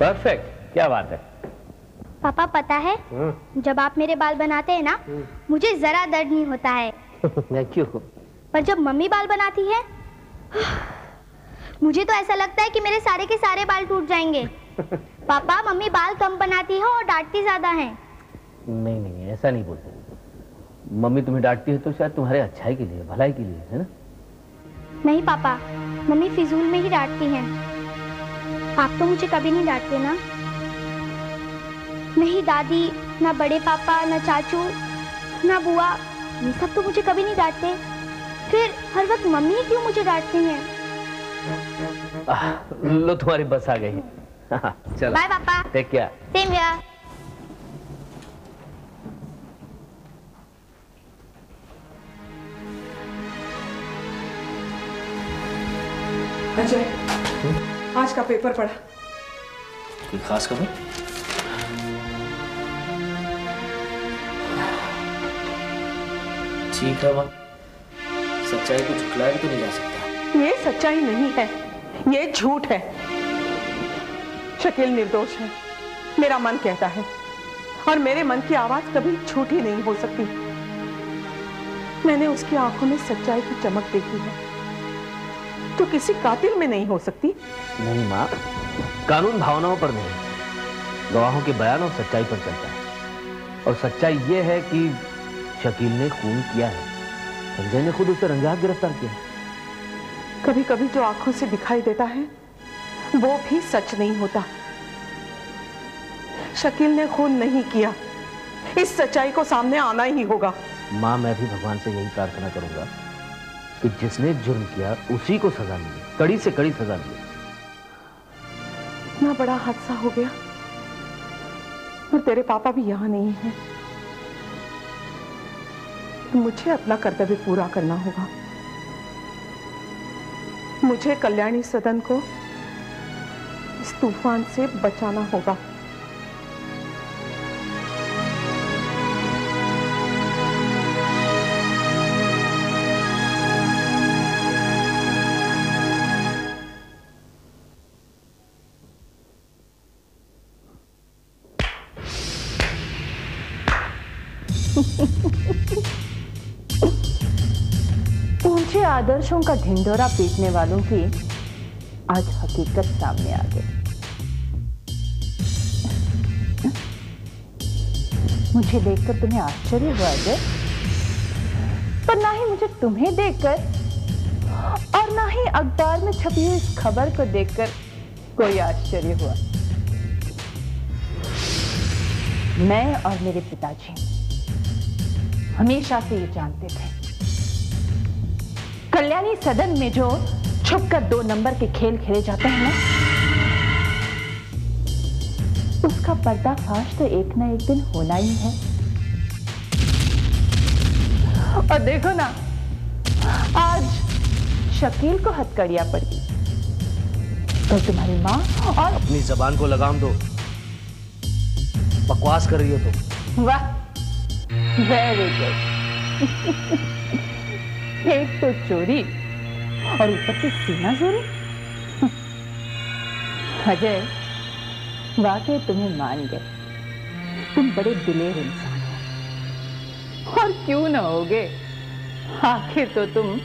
Perfect, क्या बात है। पापा पता है जब आप मेरे बाल बनाते हैं ना मुझे जरा दर्द नहीं होता है। क्यों? पर जब मम्मी बाल बनाती है मुझे तो ऐसा लगता है कि मेरे सारे के सारे बाल टूट जाएंगे। पापा, मम्मी बाल कम बनाती है और डांटती ज्यादा है। नहीं नहीं, ऐसा नहीं बोलते। मम्मी तुम्हें डांटती है तो शायद तुम्हारे अच्छाई के लिए, भलाई के लिए, है ना? नहीं पापा, मम्मी फिजूल में ही डांटती है। आप तो मुझे कभी नहीं डांटते ना, नहीं दादी, ना बड़े पापा, ना चाचू, ना बुआ, ये सब तो मुझे कभी नहीं डांटते। फिर हर वक्त मम्मी क्यों मुझे डांटती हैं? लो तुम्हारी बस आ गई। चलो बाय पापा। Take care. Same here. अच्छा, आज का पेपर पढ़ा? कोई खास खबर? ठीक है, सच्चाई को झुठलाया तो नहीं जा सकता। ये सच्चाई नहीं है, ये झूठ है। शकील निर्दोष है, मेरा मन कहता है, और मेरे मन की आवाज कभी झूठी नहीं हो सकती। मैंने उसकी आंखों में सच्चाई की चमक देखी है, तो किसी कातिल में नहीं हो सकती। नहीं माँ, कानून भावनाओं पर नहीं, गवाहों के बयान और सच्चाई पर चलता है। और सच्चाई ये है कि शकील ने खून किया है, संजय ने खुद उसे रंगे हाथ गिरफ्तार किया। कभी कभी जो आंखों से दिखाई देता है वो भी सच नहीं होता। शकील ने खून नहीं किया, इस सच्चाई को सामने आना ही होगा। माँ, मैं भी भगवान से यही प्रार्थना करूंगा कि जिसने जुर्म किया उसी को सजा मिले, कड़ी से कड़ी सजा मिले। इतना बड़ा हादसा हो गया और तेरे पापा भी यहाँ नहीं है। मुझे अपना कर्तव्य पूरा करना होगा। मुझे कल्याणी सदन को इस तूफान से बचाना होगा। आदर्शों का ढिंढोरा पीटने वालों की आज हकीकत सामने आ गई। मुझे देखकर तुम्हें आश्चर्य हुआ अजय, पर ना ही मुझे तुम्हें देखकर और ना ही अखबार में छपी हुई इस खबर को देखकर कोई आश्चर्य हुआ। मैं और मेरे पिताजी हमेशा से ये जानते थे, कल्याणी सदन में जो छुपकर 2 नंबर के खेल खेले जाते हैं ना, उसका पर्दाफाश तो एक ना एक दिन होना ही है। और देखो ना, आज शकील को हथकड़ियां पड़ी तो तुम्हारी माँ और... अपनी जबान को लगाम दो, बकवास कर रही हो तुम। वाह, वेरी गुड। एक तो चोरी और ऊपर से सीना चोरी। अजय, वाकई तुम्हें मान गए, तुम बड़े दिलेर इंसान हो। और क्यों ना होगे, आखिर तो तुम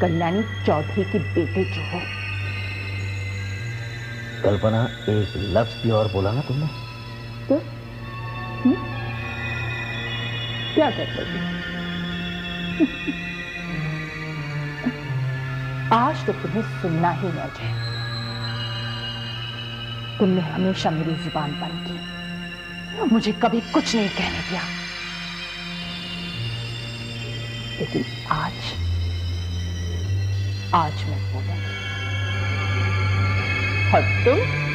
कल्याणी चौधरी के बेटे जो हो। कल्पना, एक लफ्ज भी और बोला ना तुमने तो क्या कर सकती। आज तो तुम्हें सुनना ही न जाए। तुमने हमेशा मेरी जुबान बंद की, मुझे कभी कुछ नहीं कहने दिया, लेकिन आज मैं बोलूंगी। और तुम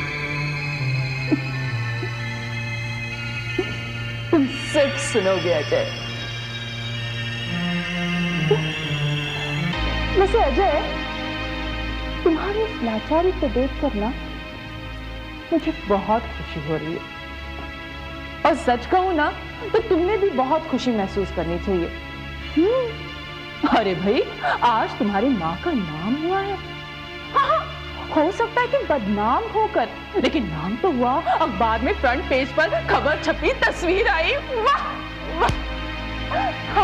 सिर्फ सुनोगे अजय। वैसे अजय, तुम्हारी इस लाचारी को देखकर ना मुझे बहुत खुशी हो रही है। और सच कहूं ना तो तुमने भी बहुत खुशी महसूस करनी चाहिए। अरे भाई, आज तुम्हारी माँ का नाम हुआ है। हो सकता है कि बदनाम होकर, लेकिन नाम तो हुआ, अखबार में फ्रंट पेज पर खबर छपी, तस्वीर आई। वाह वाह,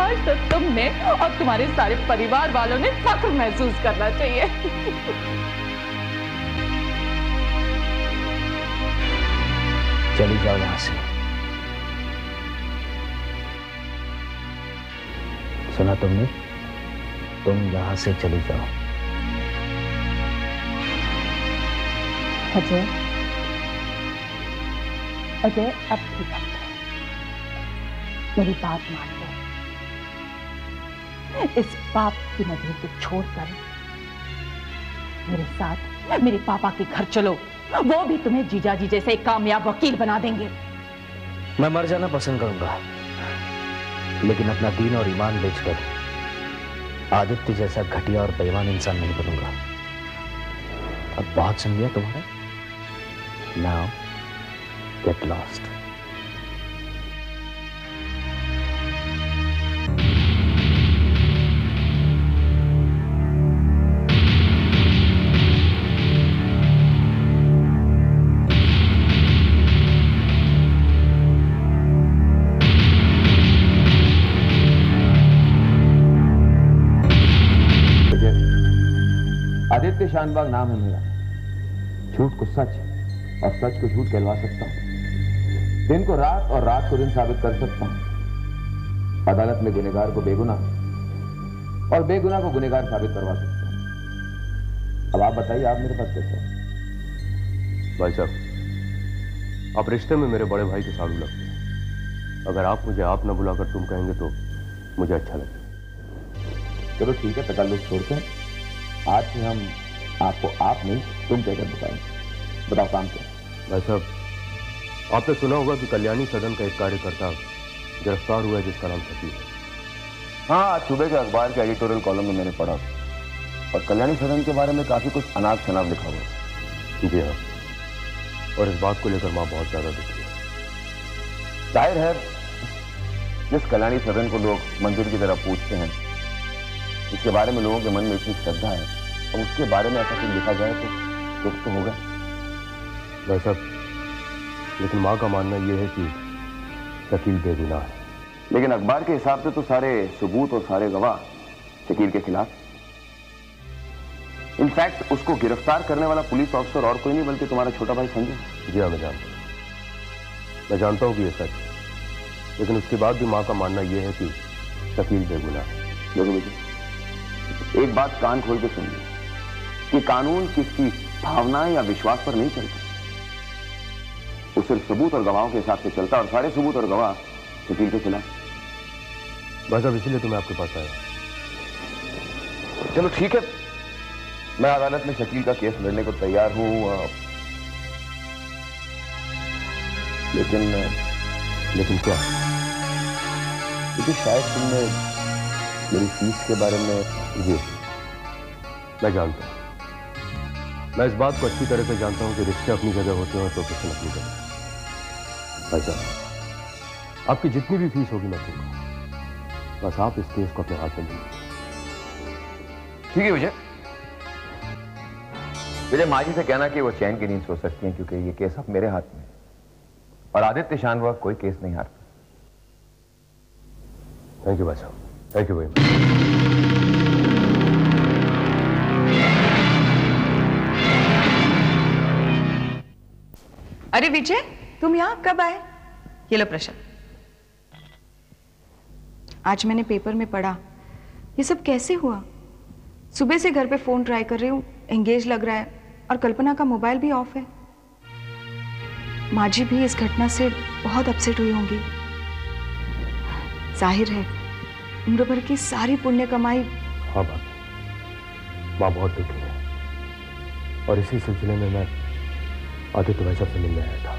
आज तक तुमने और तुम्हारे सारे परिवार वालों ने फख्र महसूस करना चाहिए। चली जाओ यहां से। सुना तुमने, तुम यहां से चली जाओ। अजय, अजय अब की बात है, मेरी बात मान लो। इस बाप की नजर को छोड़कर मेरे साथ मेरे पापा के घर चलो, वो भी तुम्हें जीजाजी जैसे एक कामयाब वकील बना देंगे। मैं मर जाना पसंद करूंगा, लेकिन अपना दीन और ईमान बेचकर आदित्य जैसा घटिया और बेईमान इंसान नहीं बनूंगा। अब बहुत सुन लिया तुम्हारा, now get lost. Aditya Shanbhag नाम है मेरा। झूठ को सच और सच को झूठ कहलवा सकता हूं, दिन को रात और रात को दिन साबित कर सकता हूं। अदालत में गुनहगार को बेगुनाह और बेगुनाह को गुनहगार साबित करवा सकता हूं। अब आप बताइए, आप मेरे पास कैसे हैं? भाई साहब, आप रिश्ते में मेरे बड़े भाई के साड़ू लगते हैं। अगर आप मुझे आप ना बुलाकर तुम कहेंगे तो मुझे अच्छा लगेगा। चलो ठीक है, तकल्लुफ छोड़ते हैं। आज से हम आपको आप नहीं तुम कहकर बताएंगे। बताओ काम क्या? भाई साहब, आपने सुना होगा कि कल्याणी सदन का एक कार्यकर्ता गिरफ्तार हुआ है जिसका नाम सतीश है। हाँ, आज सुबह के अखबार के एडिटोरियल कॉलम में मैंने पढ़ा और कल्याणी सदन के बारे में काफी कुछ अनाप शनाप लिखा हुआ। जी हाँ, और इस बात को लेकर माँ बहुत ज्यादा दुखी है। जाहिर है, जिस कल्याणी सदन को लोग मंदिर की तरह पूछते हैं, इसके बारे में लोगों के मन में इतनी श्रद्धा है और उसके बारे में ऐसा कुछ लिखा जाए तो दुख तो होगा। भाई साहब, लेकिन माँ का मानना यह है कि शकील बेगुनाह है, लेकिन अखबार के हिसाब से तो सारे सबूत और सारे गवाह शकील के खिलाफ। इनफैक्ट उसको गिरफ्तार करने वाला पुलिस ऑफिसर और कोई नहीं बल्कि तुम्हारा छोटा भाई संजय। जी हाँ, मैं जानता हूँ कि यह सच, लेकिन उसके बाद भी माँ का मानना यह है कि शकील बेगुनाह। एक बात कान खोल के सुन ली कि कानून किसी भावना या विश्वास पर नहीं चलता, वो सिर्फ सबूत और गवाहों के हिसाब से चलता, और सारे सबूत और गवाह शकील के खिलाफ। बस अब इसीलिए तो मैं आपके पास आया। चलो ठीक है, मैं अदालत में शकील का केस लड़ने को तैयार हूं, लेकिन क्या? क्योंकि शायद तुमने मेरी फीस के बारे में। जी, मैं जानता हूँ, मैं इस बात को अच्छी तरह से जानता हूँ कि रिश्ते अपनी जगह होते हैं और प्रोफेशन अपनी जगह। अच्छा, आपकी जितनी भी फीस होगी मैं दूंगा, बस आप इस केस को अपने हाथ में लीजिए। ठीक है विजय, विजय माँ जी से कहना कि वो चैन की नींद सो सकती हैं, क्योंकि ये केस अब मेरे हाथ में है और आदित्य शानबाग कोई केस नहीं हारता। थैंक यू भाई साहब, थैंक यू वेरी मच। अरे विजय, तुम यहां कब आए? ये लो प्रशांत, आज मैंने पेपर में पढ़ा। ये सब कैसे हुआ? सुबह से घर पे फोन ट्राई कर रही हूं, एंगेज लग रहा है, और कल्पना का मोबाइल भी ऑफ है। माँ जी भी इस घटना से बहुत अपसेट हुई होंगी। जाहिर है, उम्र भर की सारी पुण्य कमाई। हाँ बाबा, माँ बहुत दुखी है, और इसी सिलसिले में मैं आदित्य भाई साहब से मिलने आया था,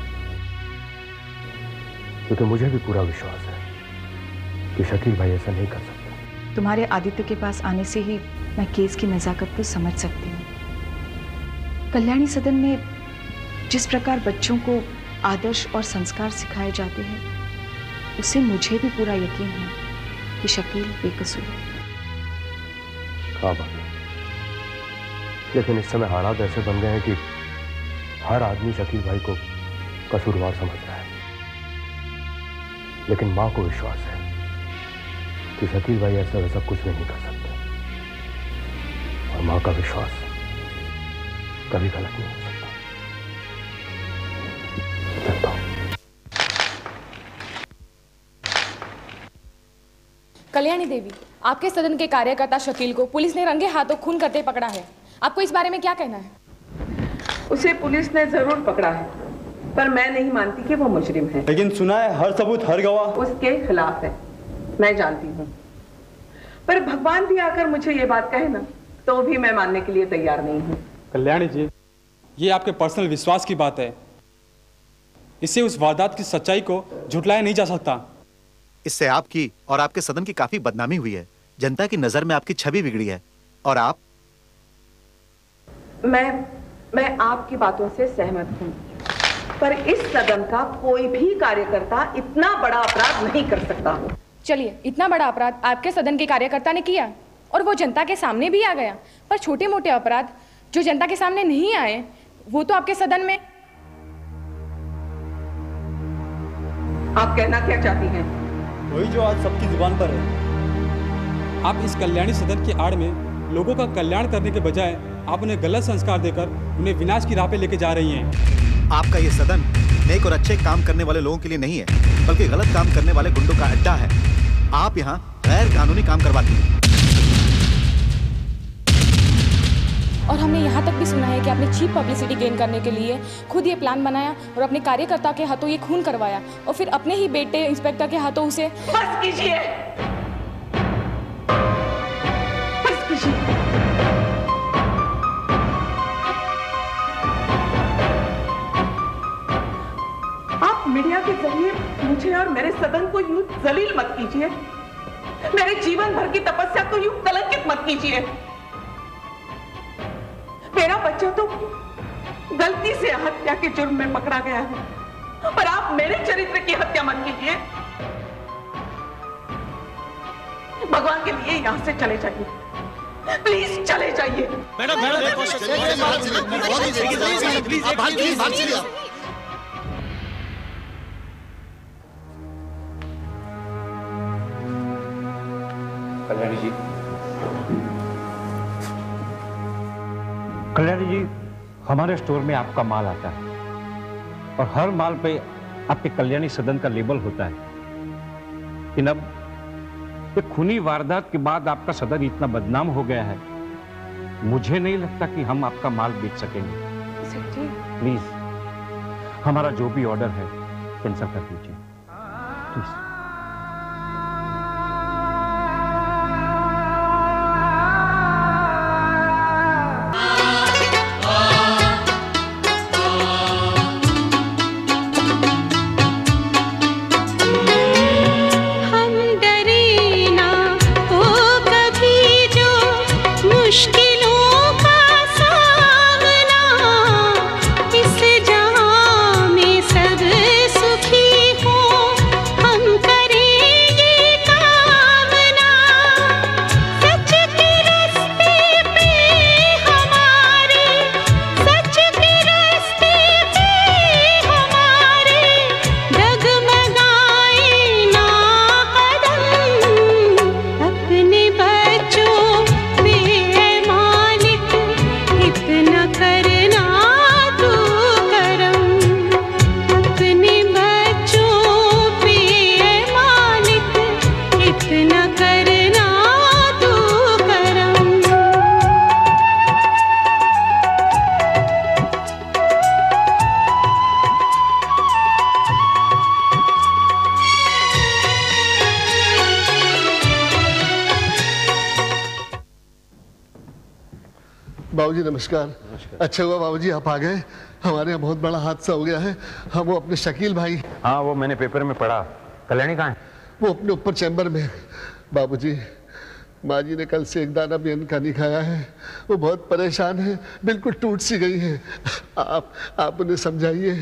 क्योंकि मुझे भी पूरा विश्वास है कि शकील भाई ऐसा नहीं कर सकता। तुम्हारे आदित्य के पास आने से ही मैं केस की नजाकत को समझ सकती हूँ। कल्याणी सदन में जिस प्रकार बच्चों को आदर्श और संस्कार सिखाए जाते हैं, उससे मुझे भी पूरा यकीन है शकील बेकसूर है। हाँ बाबा, लेकिन इस समय हालात ऐसे बन गए हैं कि हर आदमी शकील भाई को कसूरवार समझ रहा है। लेकिन माँ को विश्वास है कि शकील भाई ऐसा वैसा कुछ नहीं कर सकते और माँ का विश्वास कभी गलत नहीं हो सकता। कल्याणी देवी, आपके सदन के कार्यकर्ता शकील को पुलिस ने रंगे हाथों खून करते पकड़ा है। आपको इस बारे में क्या कहना है? उसे पुलिस ने जरूर पकड़ा है, पर मैं नहीं मानती कि वो मुजरिम है। लेकिन सुना है हर सबूत हर गवाह उसके खिलाफ है। मैं जानती हूँ, पर भगवान भी आकर मुझे ये बात कहे ना तो भी मैं मानने के लिए तैयार नहीं हूँ। कल्याणी जी, ये आपके पर्सनल विश्वास की बात है, इससे उस वारदात की सच्चाई को झुटलाया नहीं जा सकता। इससे आपकी और आपके सदन की काफी बदनामी हुई है। जनता की नजर में आपकी छवि बिगड़ी है और आप। मैं आपकी बातों से सहमत हूँ, पर इस सदन का कोई भी कार्यकर्ता इतना बड़ा अपराध नहीं कर सकता। चलिए, इतना बड़ा अपराध आपके सदन के कार्यकर्ता ने किया और वो जनता के सामने भी आ गया, पर छोटे मोटे अपराध जो जनता के सामने नहीं आए वो तो आपके सदन में। आप कहना क्या चाहती हैं? वही जो आज सबकी जुबान पर है। आप इस कल्याणी सदन की आड़ में लोगों का कल्याण करने के बजाय आप उन्हें गलत संस्कार देकर उन्हें विनाश की राह पे लेके जा रही हैं। आपका ये सदन नेक और अच्छे काम करने वाले लोगों के लिए नहीं है, बल्कि गलत काम करने वाले गुंडों का अड्डा है। आप यहाँ गैर कानूनी काम करवाती हैं। और हमने यहाँ तक भी सुना है कि आपने चीप पब्लिसिटी गेन करने के लिए खुद ये प्लान बनाया और अपने कार्यकर्ता के हाथों ये खून करवाया और फिर अपने ही बेटे इंस्पेक्टर के हाथों उसे। बस कीजिए, बस कीजिए। आप मीडिया के जरिए मुझे और मेरे सदन को यूं जलील मत कीजिए, मेरे जीवन भर की तपस्या को यूं कलंकित मत कीजिए। मेरा बच्चा तो गलती से हत्या के जुर्म में पकड़ा गया है, पर आप मेरे चरित्र की हत्या मत कीजिए। भगवान के लिए यहाँ से चले जाइए, प्लीज चले जाइए। मैडम, कल्याणी जी, कल्याणी जी, हमारे स्टोर में आपका माल आता है और हर माल पे आपके कल्याणी सदन का लेबल होता है। लेकिन अब ये खूनी वारदात के बाद आपका सदन इतना बदनाम हो गया है, मुझे नहीं लगता कि हम आपका माल बेच सकेंगे। सच्ची? प्लीज हमारा जो भी ऑर्डर है कैंसिल कर दीजिए प्लीज। नमस्कार। अच्छा हुआ बाबूजी आप आ गए, हमारे यहाँ बहुत बड़ा हादसा हो गया है। हम वो अपने शकील भाई। हाँ, वो मैंने पेपर में पढ़ा। कल्याणी कहाँ है? वो अपने ऊपर चैम्बर में। बाबूजी, माँ जी ने कल से एक दाना भी अन्न का नहीं खाया है, वो बहुत परेशान है, बिल्कुल टूट सी गई है। आप उन्हें समझाइए,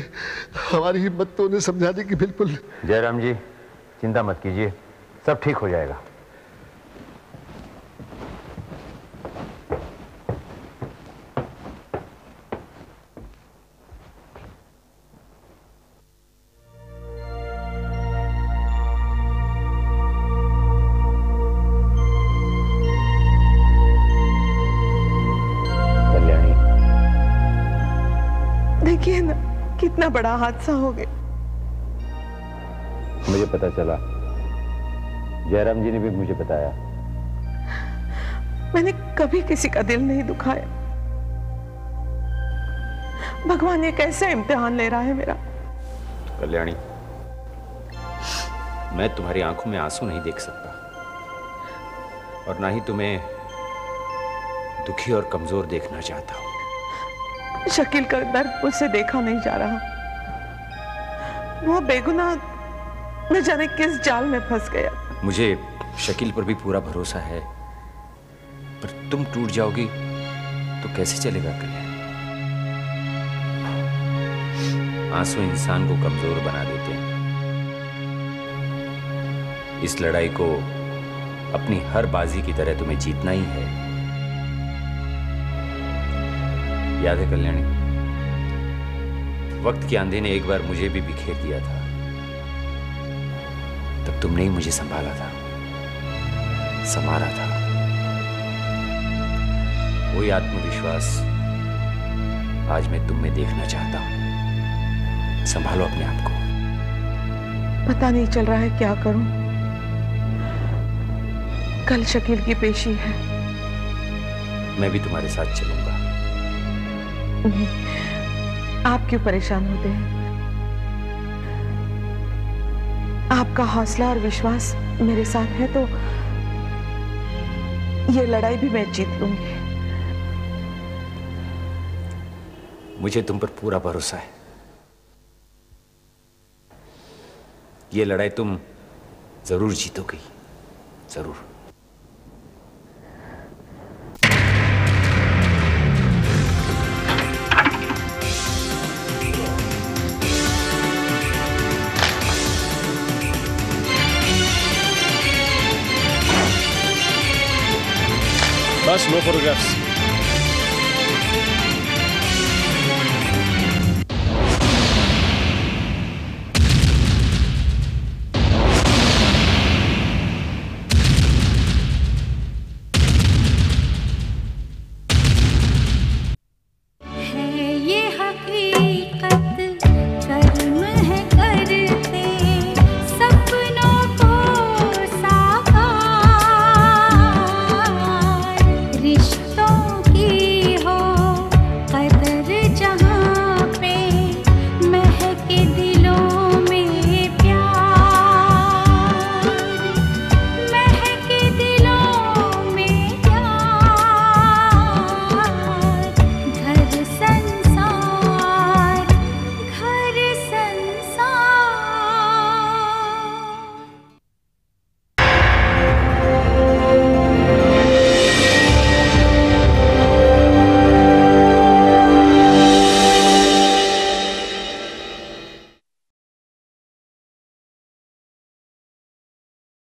हमारी हिम्मत तो उन्हें समझाने की बिल्कुल। जयराम जी, चिंता मत कीजिए, सब ठीक हो जाएगा। देखिए ना कितना बड़ा हादसा हो गया। मुझे पता चला, जयराम जी ने भी मुझे बताया। मैंने कभी किसी का दिल नहीं दुखाया। भगवान ये कैसा इम्तिहान ले रहा है मेरा। कल्याणी, मैं तुम्हारी आंखों में आंसू नहीं देख सकता और ना ही तुम्हें दुखी और कमजोर देखना चाहता हूं। शकील का दर्द मुझसे देखा नहीं जा रहा। वो बेगुनाह न जाने किस जाल में फंस गया। मुझे शकील पर भी पूरा भरोसा है, पर तुम टूट जाओगी तो कैसे चलेगा कल्याण। आंसू इंसान को कमजोर बना देते हैं। इस लड़ाई को अपनी हर बाजी की तरह तुम्हें जीतना ही है। याद है कल्याणी, वक्त की आंधी ने एक बार मुझे भी बिखेर दिया था, तब तुमने ही मुझे संभाला था, संवारा था। वही आत्मविश्वास आज मैं तुम में देखना चाहता हूं। संभालो अपने आप को। पता नहीं चल रहा है क्या करूं। कल शकील की पेशी है। मैं भी तुम्हारे साथ चलूंगा। नहीं, आप क्यों परेशान होते हैं? आपका हौसला और विश्वास मेरे साथ है तो ये लड़ाई भी मैं जीत लूंगी। मुझे तुम पर पूरा भरोसा है। ये लड़ाई तुम जरूर जीतोगी, जरूर। That's no photographs.